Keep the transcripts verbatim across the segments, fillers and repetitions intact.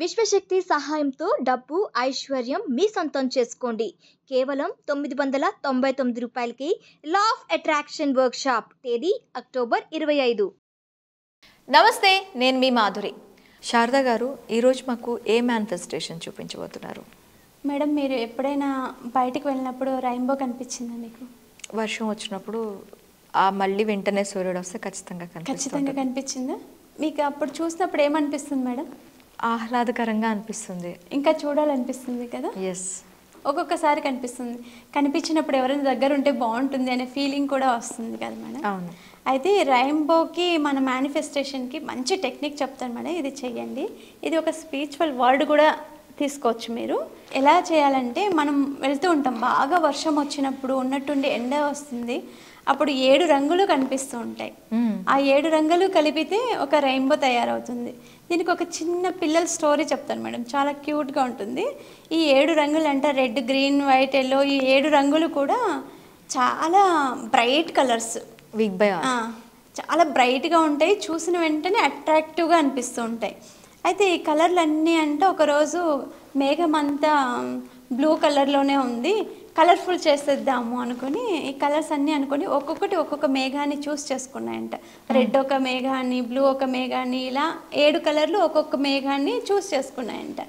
విశ్వశక్తి సహాయంతో డబ్బు ఐశ్వర్యం మీ సొంతం చేసుకోండి కేవలం తొమ్మిది వందల తొంభై తొమ్మిది రూపాయలకి law of attraction workshop తేదీ అక్టోబర్ ఇరవై ఐదు. నమస్తే, నేను మీ మాధురి. శారద గారు ఈ రోజు మాకు ఏ మానిఫెస్టేషన్ చూపించబోతున్నారు? మేడం, మీరు ఎప్పుడైనా బయటికి వెళ్ళినప్పుడు రెయిన్బో కనిపించిందా మీకు? వర్షం వచ్చినప్పుడు ఆ మళ్ళీ వెంటనే సూర్యుడు వస్తే ఖచ్చితంగా ఖచ్చితంగా కనిపించిందా మీకు? అప్పుడు చూసినప్పుడు ఏమనిపిస్తుంది మేడం? ఆహ్లాదకరంగా అనిపిస్తుంది, ఇంకా చూడాలనిపిస్తుంది కదా. ఎస్, ఒక్కొక్కసారి కనిపిస్తుంది. కనిపించినప్పుడు ఎవరైనా దగ్గర ఉంటే బాగుంటుంది అనే ఫీలింగ్ కూడా వస్తుంది కదా మేడం? అవును. అయితే రెయిన్బోకి మన మేనిఫెస్టేషన్కి మంచి టెక్నిక్ చెప్తాను మేడం, ఇది చెయ్యండి. ఇది ఒక స్పిరిచువల్ వర్డ్ కూడా తీసుకోవచ్చు మీరు. ఎలా చేయాలంటే, మనం వెళ్తూ ఉంటాం, బాగా వర్షం వచ్చినప్పుడు ఉన్నట్టుండి ఎండ వస్తుంది, అప్పుడు ఏడు రంగులు కనిపిస్తూ ఉంటాయి. ఆ ఏడు రంగులు కలిపితే ఒక రెయిన్బో తయారవుతుంది. దీనికి ఒక చిన్న పిల్లల స్టోరీ చెప్తాను మేడం, చాలా క్యూట్గా ఉంటుంది. ఈ ఏడు రంగులు అంటే రెడ్, గ్రీన్, వైట్, ఎల్లో, ఈ ఏడు రంగులు కూడా చాలా బ్రైట్ కలర్స్, చాలా బ్రైట్గా ఉంటాయి. చూసిన వెంటనే అట్రాక్టివ్గా అనిపిస్తూ ఉంటాయి. అయితే ఈ కలర్లన్నీ అంటే, ఒకరోజు మేఘం అంతా బ్లూ కలర్లోనే ఉంది, కలర్ఫుల్ చేసేద్దాము అనుకుని ఈ కలర్స్ అన్నీ అనుకుని ఒక్కొక్కటి ఒక్కొక్క మేఘాన్ని చూస్ చేసుకున్నాయంట. రెడ్ ఒక మేఘాన్ని, బ్లూ ఒక మేఘాన్ని, ఇలా ఏడు కలర్లు ఒక్కొక్క మేఘాన్ని చూస్ చేసుకున్నాయంట.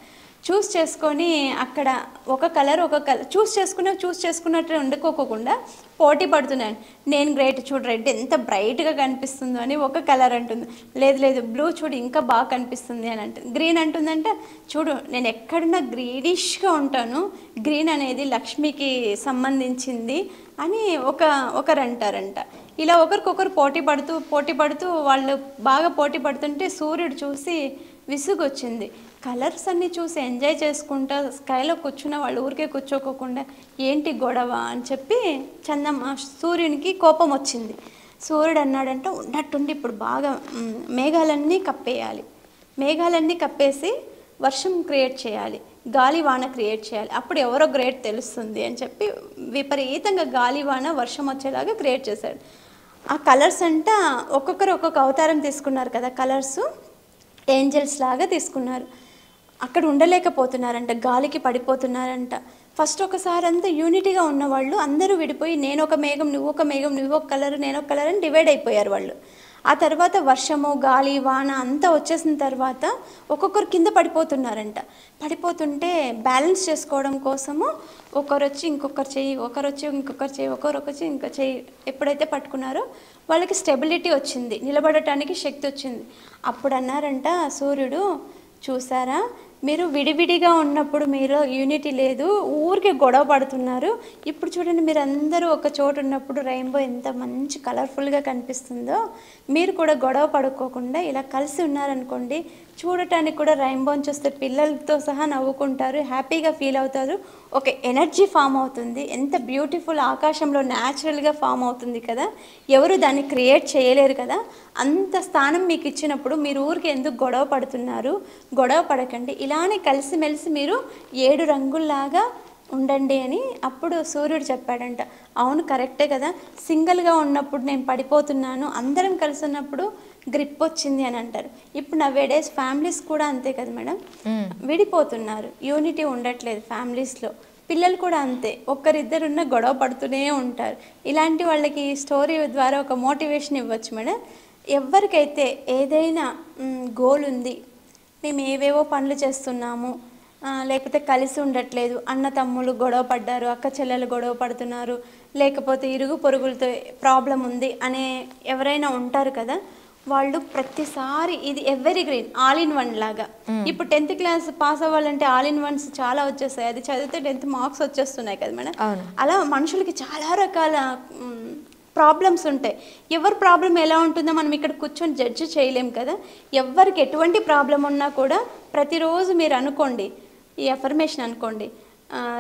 చూస్ చేసుకొని అక్కడ ఒక కలర్ ఒక కలర్ చూస్ చేసుకున్న చూస్ చేసుకున్నట్టు ఉండుకోకుండా పోటీ పడుతున్నాను. నేను గ్రేట్, చూడు రెడ్ ఎంత బ్రైట్గా కనిపిస్తుందో అని ఒక కలర్ అంటుంది. లేదు లేదు, బ్లూ చూడు ఇంకా బాగా కనిపిస్తుంది అని అంటుంది. గ్రీన్ అంటుందంటే, చూడు నేను ఎక్కడున్నా గ్రీనిష్గా ఉంటాను, గ్రీన్ అనేది లక్ష్మికి సంబంధించింది అని ఒక ఒకరు అంటారంట. ఇలా ఒకరికొకరు పోటీ పడుతూ పోటీ పడుతూ వాళ్ళు బాగా పోటీ పడుతుంటే సూర్యుడు చూసి విసుగొచ్చింది. కలర్స్ అన్నీ చూసి ఎంజాయ్ చేసుకుంటా స్కైలో కూర్చున్న వాళ్ళు ఊరికే కూర్చోకోకుండా ఏంటి గొడవ అని చెప్పి చందమా సూర్యునికి కోపం వచ్చింది. సూర్యుడు అన్నాడంటే, ఉన్నట్టుండి ఇప్పుడు బాగా మేఘాలన్నీ కప్పేయాలి, మేఘాలన్నీ కప్పేసి వర్షం క్రియేట్ చేయాలి, గాలివాన క్రియేట్ చేయాలి, అప్పుడు ఎవరో గ్రేట్ తెలుస్తుంది అని చెప్పి విపరీతంగా గాలివాన వర్షం వచ్చేలాగా క్రియేట్ చేశాడు. ఆ కలర్స్ అంట ఒక్కొక్కరు ఒక్కొక్క అవతారం తీసుకున్నారు కదా, కలర్స్ ఏంజల్స్ లాగా తీసుకున్నారు. అక్కడ ఉండలేకపోతున్నారంట, గాలికి పడిపోతున్నారంట. ఫస్ట్ ఒకసారి అంతా యూనిటీగా ఉన్నవాళ్ళు అందరూ విడిపోయి, నేను ఒక మేఘం, నువ్వు ఒక మేఘం, నువ్వు ఒక కలర్, నేను ఒక కలర్ అని డివైడ్ అయిపోయారు వాళ్ళు. ఆ తర్వాత వర్షము, గాలి, వాన అంతా వచ్చేసిన తర్వాత ఒక్కొక్కరు కింద పడిపోతున్నారంట. పడిపోతుంటే బ్యాలెన్స్ చేసుకోవడం కోసము ఒకరు వచ్చి ఇంకొకరు చెయ్యి, ఒకరు వచ్చి ఇంకొకరు చెయ్యి, ఒకరొకరు ఇంకో చెయ్యి ఎప్పుడైతే పట్టుకున్నారో వాళ్ళకి స్టెబిలిటీ వచ్చింది, నిలబడటానికి శక్తి వచ్చింది. అప్పుడు అన్నారంట సూర్యుడు, చూసారా మీరు విడివిడిగా ఉన్నప్పుడు మీలో యూనిటీ లేదు, ఊరికే గొడవ పడుతున్నారు, ఇప్పుడు చూడండి మీరు అందరూ ఒక చోటు ఉన్నప్పుడు రెయిన్బో ఎంత మంచి కలర్ఫుల్గా కనిపిస్తుందో. మీరు కూడా గొడవ పడుకోకుండా ఇలా కలిసి ఉన్నారనుకోండి, చూడటానికి కూడా రెయిన్బోని చూస్తే పిల్లలతో సహా నవ్వుకుంటారు, హ్యాపీగా ఫీల్ అవుతారు, ఒక ఎనర్జీ ఫామ్ అవుతుంది. ఎంత బ్యూటిఫుల్ ఆకాశంలో న్యాచురల్గా ఫామ్ అవుతుంది కదా, ఎవరు దాన్ని క్రియేట్ చేయలేరు కదా. అంత స్థానం మీకు ఇచ్చినప్పుడు మీరు ఊరికి ఎందుకు గొడవ పడుతున్నారు, గొడవ పడకండి, ఇలానే కలిసిమెలిసి మీరు ఏడు రంగుల్లాగా ఉండండి అని అప్పుడు సూర్యుడు చెప్పాడంట. అవును కరెక్టే కదా, సింగిల్గా ఉన్నప్పుడు నేను పడిపోతున్నాను, అందరం కలిసి ఉన్నప్పుడు గ్రిప్ వచ్చింది అని అంటారు. ఇప్పుడు నవ్వే డేస్ ఫ్యామిలీస్ కూడా అంతే కదా మేడం, విడిపోతున్నారు, యూనిటీ ఉండట్లేదు ఫ్యామిలీస్లో. పిల్లలు కూడా అంతే, ఒక్కరిద్దరున్న గొడవ పడుతూనే ఉంటారు. ఇలాంటి వాళ్ళకి ఈ స్టోరీ ద్వారా ఒక మోటివేషన్ ఇవ్వచ్చు మేడం. ఎవరికైతే ఏదైనా గోల్ ఉంది, మేము ఏవేవో పనులు చేస్తున్నాము, లేకపోతే కలిసి ఉండట్లేదు, అన్న తమ్ముళ్ళు గొడవ పడ్డారు, అక్క చెల్లెలు గొడవ పడుతున్నారు, లేకపోతే ఇరుగు పొరుగులతో ప్రాబ్లం ఉంది అనే ఎవరైనా ఉంటారు కదా, వాళ్ళు ప్రతిసారి ఇది every green all in one లాగా. ఇప్పుడు టెన్త్ క్లాస్ పాస్ అవ్వాలంటే ఆల్ ఇన్ వన్స్ చాలా వచ్చేస్తాయి, అది చదివితే టెన్త్ మార్క్స్ వచ్చేస్తున్నాయి కదా మేడం. అలా మనుషులకి చాలా రకాల ప్రాబ్లమ్స్ ఉంటాయి. ఎవరి ప్రాబ్లం ఎలా ఉంటుందో మనం ఇక్కడ కూర్చొని జడ్జ్ చేయలేం కదా. ఎవరికి ఎటువంటి ప్రాబ్లం ఉన్నా కూడా ప్రతిరోజు మీరు అనుకోండి, ఈ అఫర్మేషన్ అనుకోండి,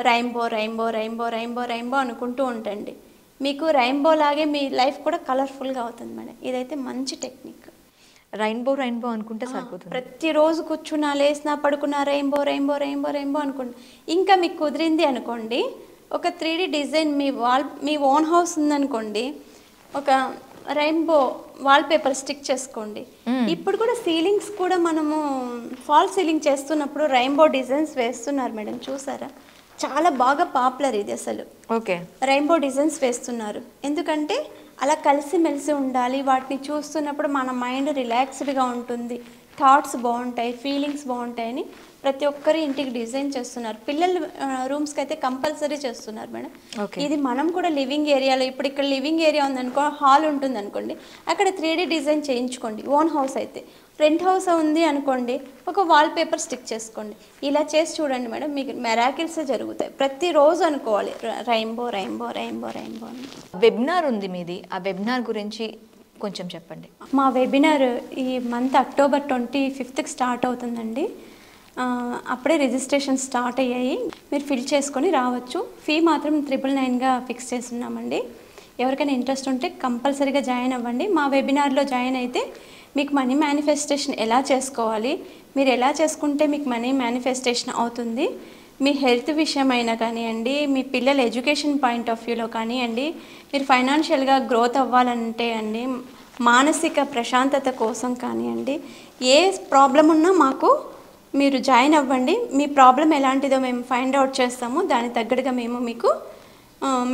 rainbow rainbow rainbow rainbow rainbow అనుకుంటూ ఉండండి, మీకు రెయిన్బో లాగే మీ లైఫ్ కూడా కలర్ఫుల్గా అవుతుంది మేడం. ఇదైతే మంచి టెక్నిక్. రెయిన్బో రెయిన్బో అనుకుంటే సరిపోతుంది, ప్రతిరోజు కూర్చున్నా లేసినా పడుకున్నా రెయిన్బో రెయిన్బో రెయిన్బో రెయిన్బో అనుకోండి. ఇంకా మీకు కుదిరింది అనుకోండి, ఒక త్రీ డి డిజైన్ మీ వాల్ మీ ఓన్ హౌస్ ఉందనుకోండి, ఒక రెయిన్బో वाल पेपर स्टिक चेसुकोंडी इप्पुडु कूडा सीलिंग्स कूडा मनमु फाल सीलिंग चेस्तुन्नप्पुडु रेइन्बो डिजाइन्स वेस्तुन्नारु मैडम चूसारा చాలా బాగా పాపులర్ ఇది అసలు ఓకే రెయిన్బో డిజైన్స్ వేస్తున్నారు ఎందుకంటే అలా కలిసి మెలిసి ఉండాలి వాటిని చూస్తున్నప్పుడు మన మైండ్ రిలాక్స్డ్ గా ఉంటుంది థాట్స్ బాగుంటాయి ఫీలింగ్స్ బాగుంటాయని ప్రతి ఒక్కరి ఇంటికి డిజైన్ చేస్తున్నారు పిల్లల రూమ్స్ కి అయితే కంపల్సరీ చేస్తున్నారు మేడం ఇది మనం కూడా లివింగ్ ఏరియాలో ఇప్పుడు ఇక్కడ లివింగ్ ఏరియా ఉందనుకో హాల్ ఉంటుంది అనుకోండి అక్కడ త్రీ డి డిజైన్ చేయించుకోండి ఓన్ హౌస్ అయితే రెంట్ హౌస్ ఉంది అనుకోండి ఒక వాల్ పేపర్ స్టిక్ చేసుకోండి ఇలా చేసి చూడండి మేడం మీకు మిరాకిల్స్ జరుగుతాయి ప్రతి రోజు అనుకోవాలి rainbow rainbow rainbow rainbow webinar ఉంది మీది ఆ వెబినార్ గురించి కొంచెం చెప్పండి మా వెబినార్ ఈ మంత్ అక్టోబర్ ట్వంటీ ఫిఫ్త్ కి స్టార్ట్ అవుతుందండి అప్పుడే రిజిస్ట్రేషన్ స్టార్ట్ అయ్యాయి మీరు ఫిల్ చేసుకొని రావచ్చు ఫీ మాత్రం నైన్ నైన్ నైన్ గా ఫిక్స్ చేస్తున్నామండి ఎవరికైనా ఇంట్రెస్ట్ ఉంటే కంపల్సరీగా జాయిన్ అవ్వండి మా వెబినార్ లో జాయిన్ అయితే మీకు మనీ మేనిఫెస్టేషన్ ఎలా చేసుకోవాలి మీరు ఎలా చేసుకుంటే మీకు మనీ మేనిఫెస్టేషన్ అవుతుంది మీ హెల్త్ విషయమైనా కానియండి మీ పిల్లల ఎడ్యుకేషన్ పాయింట్ ఆఫ్ వ్యూలో కానియండి మీరు ఫైనాన్షియల్గా గ్రోత్ అవ్వాలంటే అండి మానసిక ప్రశాంతత కోసం కానియండి ఏ ప్రాబ్లం ఉన్నా మాకు మీరు జాయిన్ అవ్వండి మీ ప్రాబ్లం ఎలాంటిదో మేము ఫైండ్ అవుట్ చేస్తాము దాని తగ్గట్టుగా మేము మీకు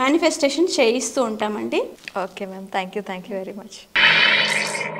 మేనిఫెస్టేషన్ చేయిస్తూ ఉంటామండి okay ma'am thank you thank you very much